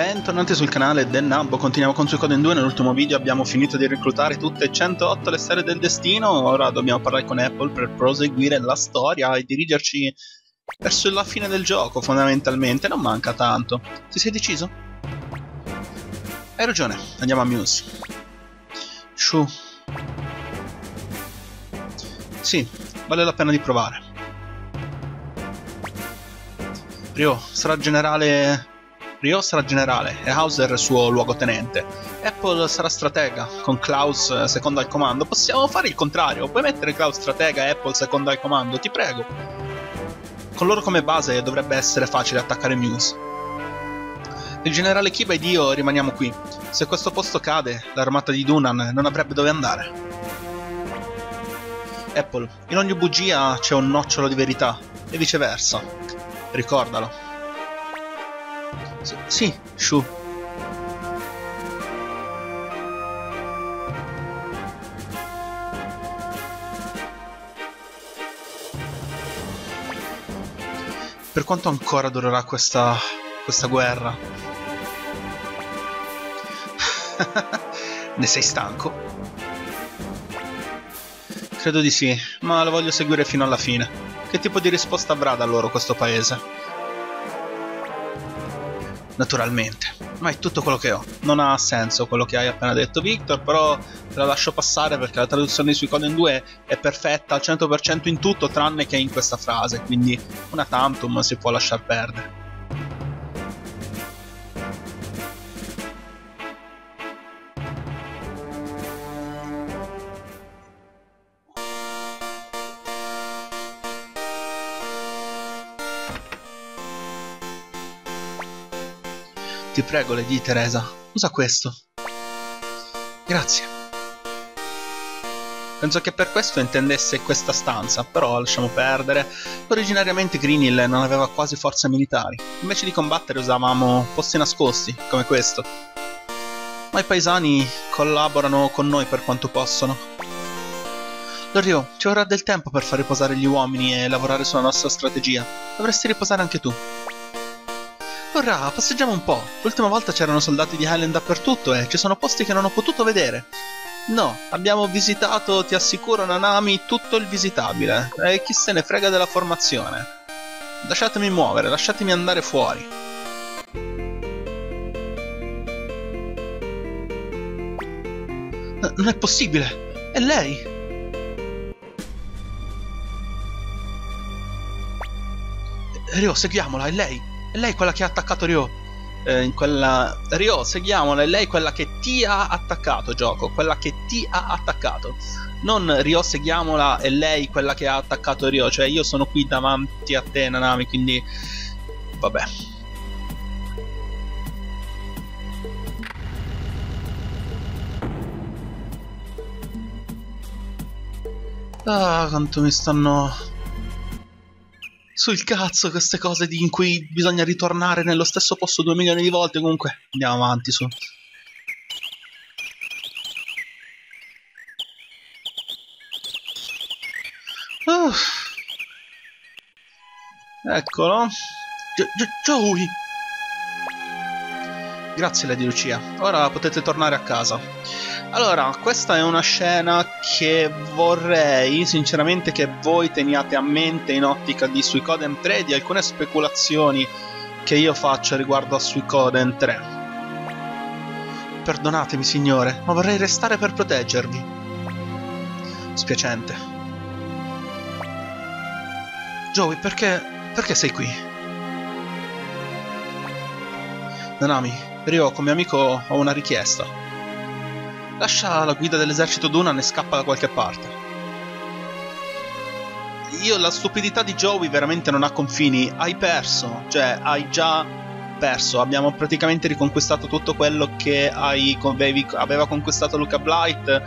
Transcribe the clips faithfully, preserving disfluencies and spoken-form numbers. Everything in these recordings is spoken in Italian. bentornati sul canale del Nabbo, continuiamo con Suikoden due. Nell'ultimo video abbiamo finito di reclutare tutte e centootto le serie del destino. Ora dobbiamo parlare con Apple per proseguire la storia e dirigerci verso la fine del gioco, fondamentalmente. Non manca tanto. Ti sei deciso? Hai ragione, andiamo a Muse. Shoo. Sì, vale la pena di provare. Riou sarà generale... Riou sarà generale e Hauser suo luogotenente. Apple sarà stratega, con Klaus secondo al comando. Possiamo fare il contrario, puoi mettere Klaus stratega e Apple secondo al comando, ti prego. Con loro come base dovrebbe essere facile attaccare Muse. Il generale Kiba ed io rimaniamo qui. Se questo posto cade, l'armata di Dunan non avrebbe dove andare. Apple, in ogni bugia c'è un nocciolo di verità, e viceversa. Ricordalo. S sì, Shoo. Per quanto ancora durerà questa... questa guerra? Ne sei stanco? Credo di sì, ma la voglio seguire fino alla fine. Che tipo di risposta avrà da loro questo paese? Naturalmente, ma è tutto quello che ho. Non ha senso quello che hai appena detto, Victor, però te la lascio passare perché la traduzione di Suikoden due è perfetta al cento per cento in tutto tranne che in questa frase, quindi una tantum si può lasciar perdere. Ti prego, le di Teresa, usa questo. Grazie. Penso che per questo intendesse questa stanza, però lasciamo perdere. Originariamente Greenhill non aveva quasi forze militari. Invece di combattere usavamo posti nascosti, come questo. Ma i paesani collaborano con noi per quanto possono. Riou, ci vorrà del tempo per far riposare gli uomini e lavorare sulla nostra strategia. Dovresti riposare anche tu. Ora, passeggiamo un po'. L'ultima volta c'erano soldati di Highland dappertutto e ci sono posti che non ho potuto vedere. No, abbiamo visitato, ti assicuro, Nanami, tutto il visitabile. E chi se ne frega della formazione. Lasciatemi muovere, lasciatemi andare fuori. N- non è possibile! È lei! Riou, seguiamola, è lei! È lei quella che ha attaccato Riou. Eh, quella... Riou, seguiamola, è lei quella che ti ha attaccato, gioco. Quella che ti ha attaccato. Non Riou, seguiamola, è lei quella che ha attaccato Riou. Cioè, io sono qui davanti a te, Nanami, quindi... Vabbè. Ah, quanto mi stanno... Sul cazzo queste cose di in cui bisogna ritornare nello stesso posto due milioni di volte. Comunque andiamo avanti su. Uh. Eccolo. Jowy. Grazie Lady Lucia. Ora potete tornare a casa. Allora, questa è una scena che vorrei sinceramente che voi teniate a mente in ottica di Suikoden tre e di alcune speculazioni che io faccio riguardo a Suikoden tre. Perdonatemi signore, ma vorrei restare per proteggervi. Spiacente. Jowy, perché... perché sei qui? Nanami, Riou, come amico ho una richiesta. Lascia la guida dell'esercito Dunan e scappa da qualche parte. Io, la stupidità di Jowy veramente non ha confini. Hai perso, cioè hai già perso. Abbiamo praticamente riconquistato tutto quello che hai, aveva conquistato Luca Blight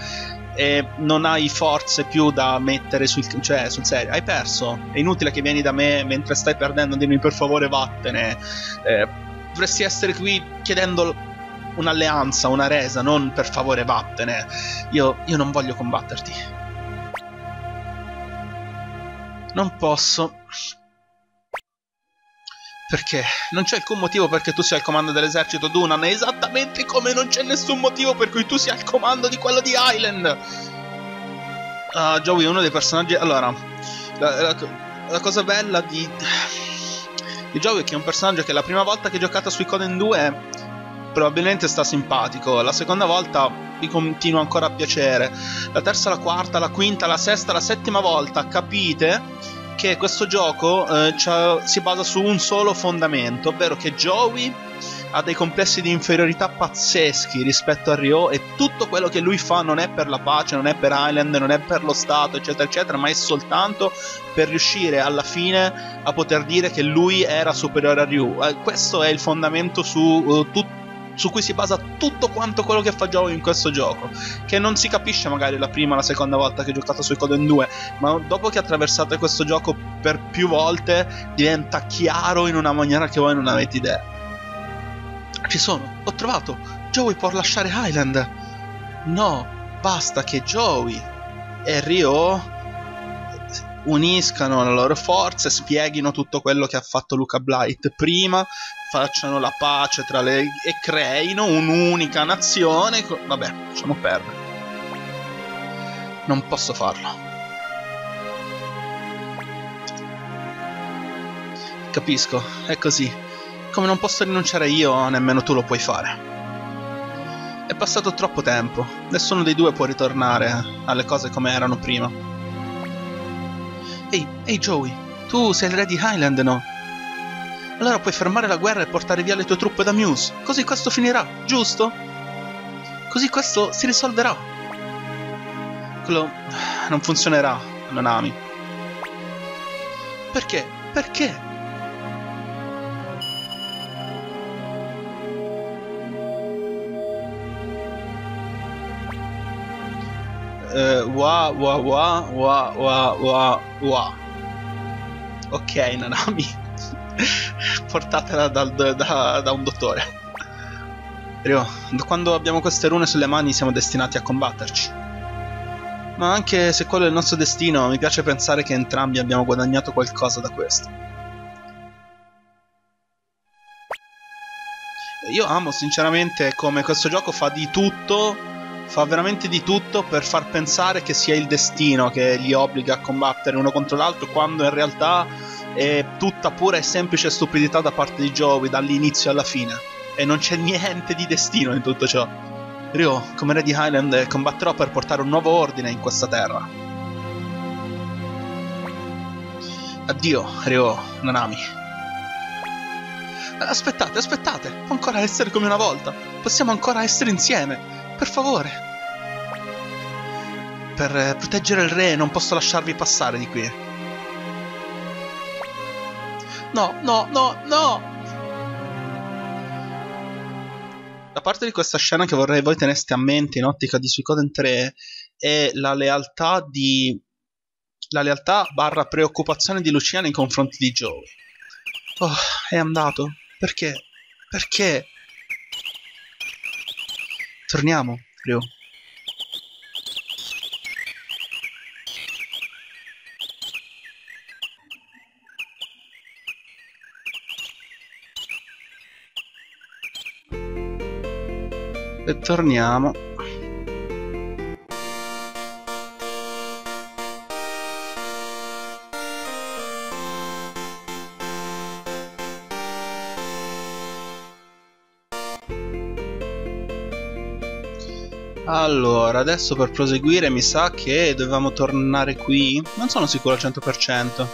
e non hai forze più da mettere sul, cioè, sul serio. Hai perso, è inutile che vieni da me mentre stai perdendo, dimmi per favore vattene. Eh, dovresti essere qui chiedendo... un'alleanza, una resa, non per favore vattene. Io, io non voglio combatterti. Non posso. Perché? Non c'è alcun motivo perché tu sia al comando dell'esercito Dunan, esattamente come non c'è nessun motivo per cui tu sia al comando di quello di Highland. Ah, uh, Jowy è uno dei personaggi... Allora, la, la, la cosa bella di... di Jowy è che è un personaggio che la prima volta che giocata su Suikoden due... probabilmente sta simpatico, la seconda volta mi continua ancora a piacere, la terza, la quarta, la quinta, la sesta, la settima volta capite che questo gioco eh, si basa su un solo fondamento, ovvero che Jowy ha dei complessi di inferiorità pazzeschi rispetto a Riou e tutto quello che lui fa non è per la pace, non è per Highland, non è per lo Stato, eccetera eccetera, ma è soltanto per riuscire alla fine a poter dire che lui era superiore a Riou. Eh, questo è il fondamento su uh, tutto su cui si basa tutto quanto quello che fa Jowy in questo gioco, che non si capisce magari la prima o la seconda volta che giocate su Suikoden due, ma dopo che attraversate questo gioco per più volte diventa chiaro in una maniera che voi non avete idea. Ci sono, ho trovato, Jowy può lasciare Highland. No, basta che Jowy e Riou uniscano le loro forze, spieghino tutto quello che ha fatto Luca Blight prima, facciano la pace tra le... e creino un'unica nazione. Vabbè, lasciamo perdere. Non posso farlo. Capisco, è così. Come non posso rinunciare io, nemmeno tu lo puoi fare. È passato troppo tempo. Nessuno dei due può ritornare alle cose come erano prima. Ehi, ehi Jowy, tu sei il re di Highland, no? Allora puoi fermare la guerra e portare via le tue truppe da Muse, così questo finirà, giusto? Così questo si risolverà. Quello non funzionerà, Nanami. Perché? Perché? Uh, wa wa wa wa wa wa wa. Ok, Nanami. Portatela dal, da, da un dottore. Riou, quando abbiamo queste rune sulle mani siamo destinati a combatterci. Ma anche se quello è il nostro destino, mi piace pensare che entrambi abbiamo guadagnato qualcosa da questo. Io amo sinceramente come questo gioco fa di tutto... fa veramente di tutto per far pensare che sia il destino che li obbliga a combattere uno contro l'altro, quando in realtà è tutta pura e semplice stupidità da parte di Jowy dall'inizio alla fine, e non c'è niente di destino in tutto ciò. Riou, come re di Highland, combatterò per portare un nuovo ordine in questa terra. Addio, Riou, Nanami. Aspettate, aspettate, può ancora essere come una volta, possiamo ancora essere insieme. Per favore. Per proteggere il re non posso lasciarvi passare di qui. No, no, no, no! La parte di questa scena che vorrei voi teneste a mente in ottica di Suikoden tre è la lealtà di... la lealtà barra preoccupazione di Luciana nei confronti di Jowy. Oh, è andato. Perché? Perché? Torniamo, Riou. E torniamo. Allora, adesso per proseguire mi sa che dovevamo tornare qui. Non sono sicuro al cento per cento.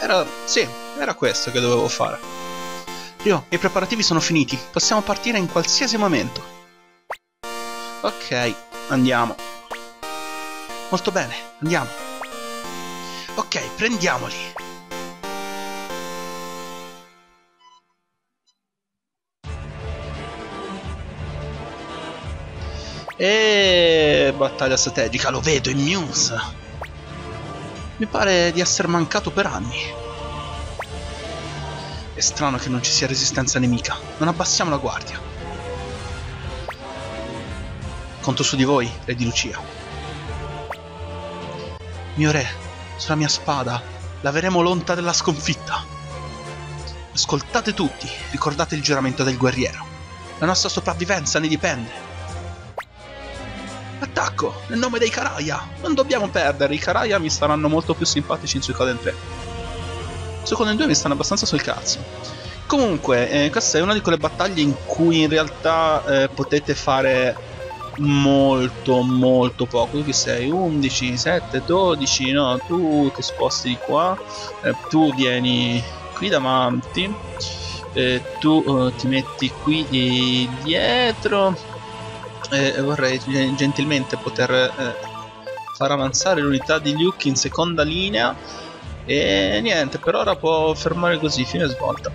Era... sì, era questo che dovevo fare. Riou, i preparativi sono finiti. Possiamo partire in qualsiasi momento. Ok, andiamo. Molto bene, andiamo. Ok, prendiamoli. E battaglia strategica, lo vedo, in Muse. Mi pare di essere mancato per anni. È strano che non ci sia resistenza nemica. Non abbassiamo la guardia. Conto su di voi, re di Lucia. Mio re, sulla mia spada laveremo l'onta della sconfitta. Ascoltate tutti, ricordate il giuramento del guerriero. La nostra sopravvivenza ne dipende. Attacco, nel nome dei Karaya! Non dobbiamo perdere, i Karaya mi saranno molto più simpatici in Suikoden tre. Suikoden due mi stanno abbastanza sul cazzo. Comunque, eh, questa è una di quelle battaglie in cui in realtà eh, potete fare molto molto poco. Tu chi sei? undici, sette, dodici, no, tu ti sposti di qua, eh, tu vieni qui davanti, eh, tu eh, ti metti qui dietro e eh, vorrei eh, gentilmente poter eh, far avanzare l'unità di Luke in seconda linea e niente, per ora può fermare così, fine svolta.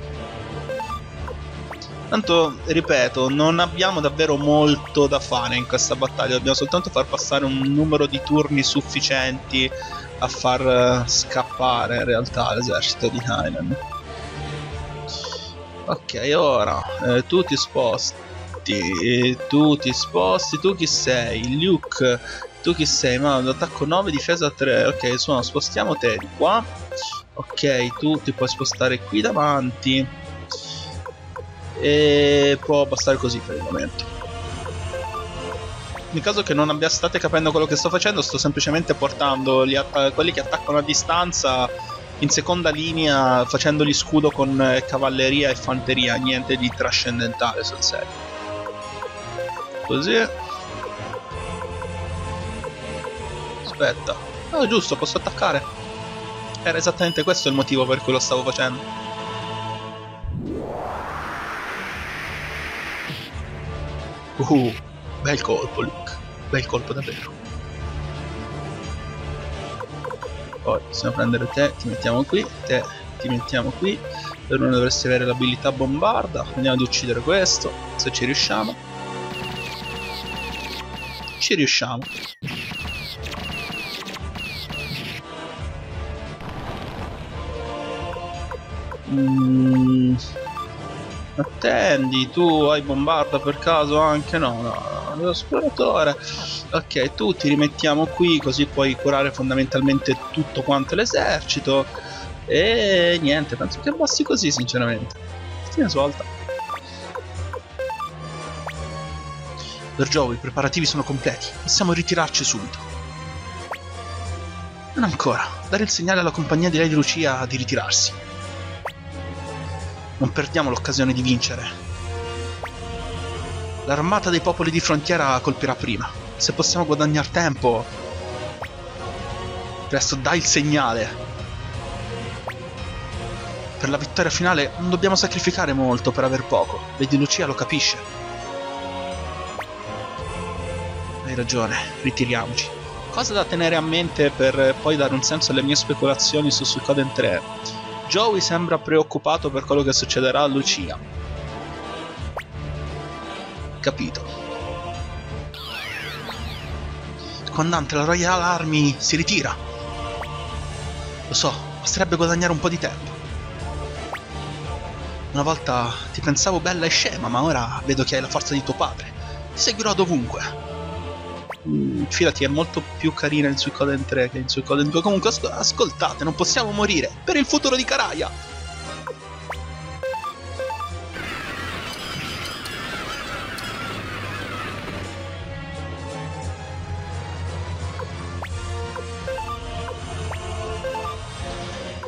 Tanto, ripeto, non abbiamo davvero molto da fare in questa battaglia, dobbiamo soltanto far passare un numero di turni sufficienti a far scappare in realtà l'esercito di Highland. Ok, ora eh, tu ti sposti, tu ti sposti, tu chi sei? Luke, tu chi sei? Ma attacco nove, difesa tre. Ok, suono, spostiamo te di qua. Ok, tu ti puoi spostare qui davanti e può bastare così per il momento. Nel caso che non abbia, state capendo quello che sto facendo, sto semplicemente portando gli quelli che attaccano a distanza in seconda linea, facendoli scudo con eh, cavalleria e fanteria, niente di trascendentale sul serio. Così. Aspetta. Ah, giusto, posso attaccare. Era esattamente questo il motivo per cui lo stavo facendo. Uh, bel colpo Luke, bel colpo davvero. Poi possiamo prendere te, ti mettiamo qui, te, ti mettiamo qui. Per uno dovresti avere l'abilità bombarda, andiamo ad uccidere questo, se ci riusciamo. Ci riusciamo. Mmm... Attendi, tu hai bombarda per caso anche? No, no, no, l'esploratore. Ok, tu ti rimettiamo qui così puoi curare fondamentalmente tutto quanto l'esercito. E niente, penso che basti così sinceramente. Fine svolta. Per Jowy i preparativi sono completi, possiamo ritirarci subito. Non ancora, dare il segnale alla compagnia di lei di Lucia di ritirarsi. Non perdiamo l'occasione di vincere. L'armata dei popoli di frontiera colpirà prima. Se possiamo guadagnare tempo... Presto, dai il segnale. Per la vittoria finale non dobbiamo sacrificare molto per aver poco. Lady Lucia lo capisce. Hai ragione, ritiriamoci. Cosa da tenere a mente per poi dare un senso alle mie speculazioni su Suikoden tre? Jowy sembra preoccupato per quello che succederà a Lucia. Capito. Il comandante della Royal Army si ritira. Lo so, basterebbe guadagnare un po' di tempo. Una volta ti pensavo bella e scema, ma ora vedo che hai la forza di tuo padre. Ti seguirò dovunque. Mm, fidati, è molto più carina in Suikoden tre che in Suikoden due. Comunque asco ascoltate, non possiamo morire per il futuro di Karaya.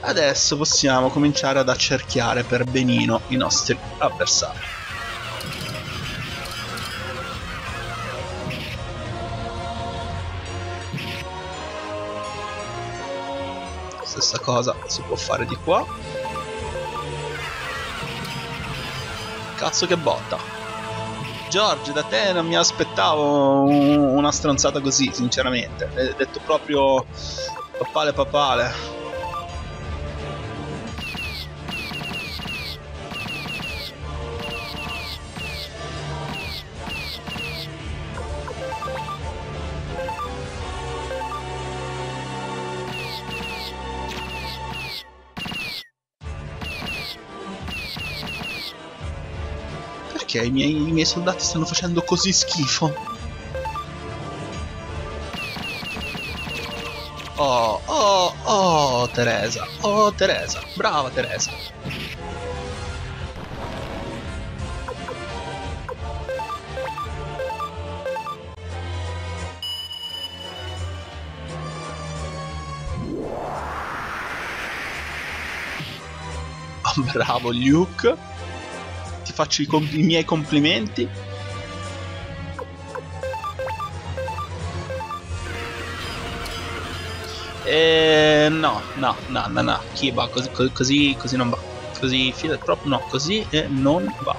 Adesso possiamo cominciare ad accerchiare per benino i nostri avversari. Stessa cosa si può fare di qua. Cazzo che botta, George, da te non mi aspettavo una stronzata così sinceramente. È detto proprio papale papale. I miei, i miei soldati stanno facendo così schifo. Oh, oh, oh, Teresa. Oh, Teresa. Brava, Teresa. Bravo Luke, ti faccio i, i miei complimenti. Eh, no, no, no, no, no, Kiba, così, così, così non va. Così, fila proprio, no, così eh, non va.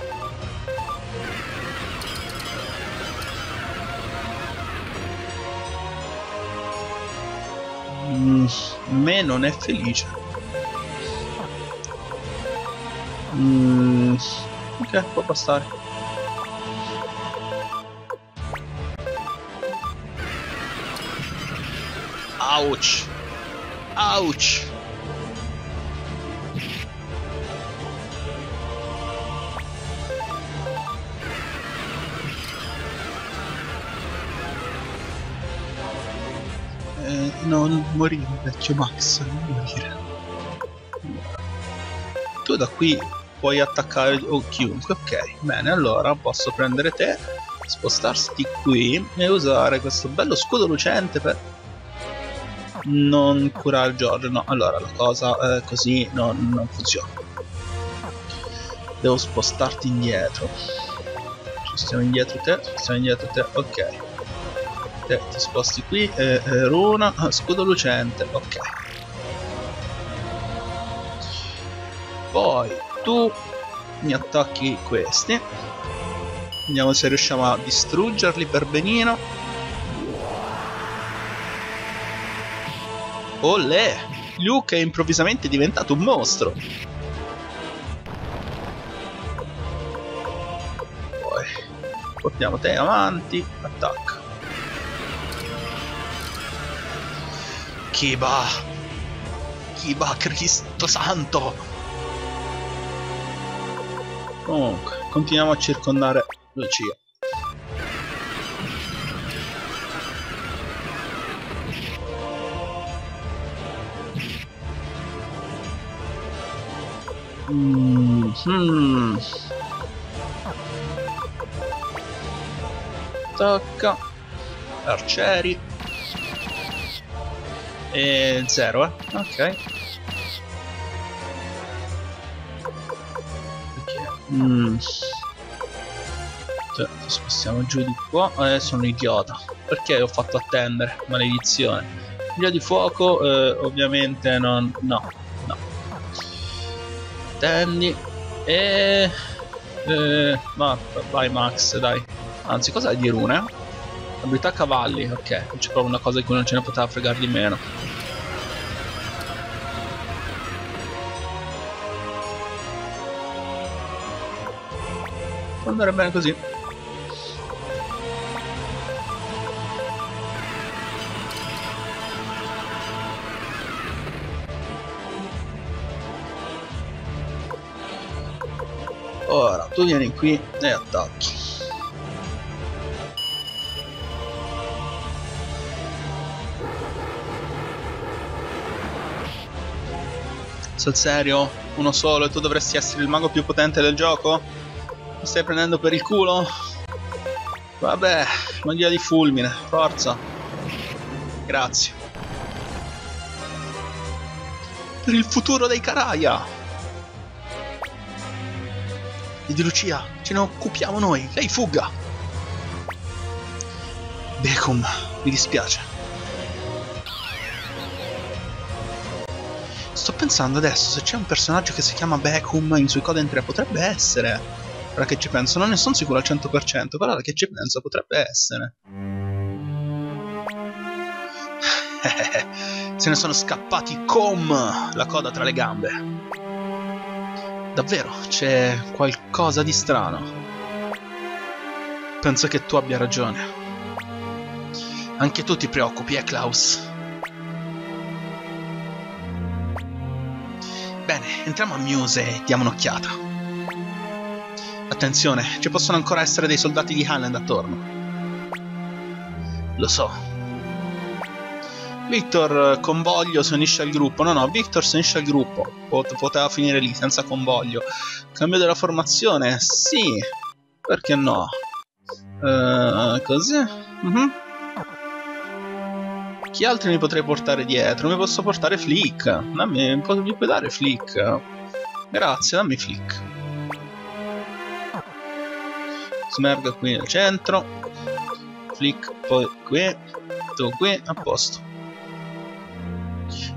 Mm, me non è felice. Mm, ok, può bastare. Ouch! Ouch! Eh, no, non morire, vecchio Max, non morire. Tu da qui puoi attaccare o chiunque, ok. Bene, allora posso prendere te, spostarsi qui e usare questo bello scudo lucente per non curare Giorgio. No, allora la cosa eh, così no, non funziona. Devo spostarti indietro. Ci stiamo indietro te, ci stiamo indietro te, ok. Te ti sposti qui, eh, eh, runa, scudo lucente, ok. Poi tu mi attacchi questi. Vediamo se riusciamo a distruggerli per benino. Olè! Luke è improvvisamente diventato un mostro! Poi portiamo te avanti, attacca! Kiba! Kiba, Cristo santo! Comunque, continuiamo a circondare Lucia. Mm -hmm. Tocca arcieri e zero, eh ok, mm. Cioè, ci spostiamo giù di qua. Eh, sono un idiota, perché ho fatto attendere, maledizione. Via di fuoco, eh, ovviamente non, no. Danny e eh, ma vai Max, dai. Anzi, cosa hai di rune? Abilità cavalli, ok, c'è proprio una cosa di cui non ce ne poteva fregare di meno. Può andare bene così. Ora tu vieni qui e attacchi. Sul serio? Uno solo e tu dovresti essere il mago più potente del gioco? Mi stai prendendo per il culo? Vabbè, magia di fulmine, forza. Grazie. Per il futuro dei Karaya! E di Lucia ce ne occupiamo noi, lei fugga. Beckum, mi dispiace. Sto pensando adesso, se c'è un personaggio che si chiama Beckum in Suikoden tre, potrebbe essere. Ora che ci penso, non ne sono sicuro al cento per cento, però ora che ci penso potrebbe essere. Se ne sono scappati con la coda tra le gambe. Davvero, c'è qualcosa di strano. Penso che tu abbia ragione. Anche tu ti preoccupi, eh, Klaus? Bene, entriamo a Muse e diamo un'occhiata. Attenzione, ci possono ancora essere dei soldati di Highland attorno. Lo so. Victor, convoglio, si unisce al gruppo. No, no, Victor si unisce al gruppo. Poteva finire lì, senza convoglio. Cambio della formazione? Sì. Perché no? Uh, così? Uh-huh. Chi altri mi potrei portare dietro? Mi posso portare Flick. No, mi, mi puoi dare Flick. Grazie, dammi Flick. Smerga qui nel centro. Flick poi qui. Tu qui, a posto.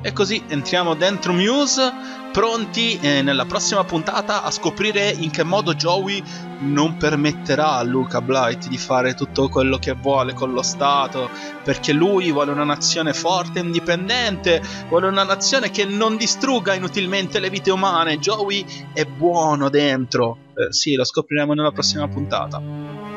E così entriamo dentro Muse, pronti eh, nella prossima puntata a scoprire in che modo Jowy non permetterà a Luca Blight di fare tutto quello che vuole con lo Stato, perché lui vuole una nazione forte e indipendente, vuole una nazione che non distrugga inutilmente le vite umane. Jowy è buono dentro, eh, sì, lo scopriremo nella prossima puntata.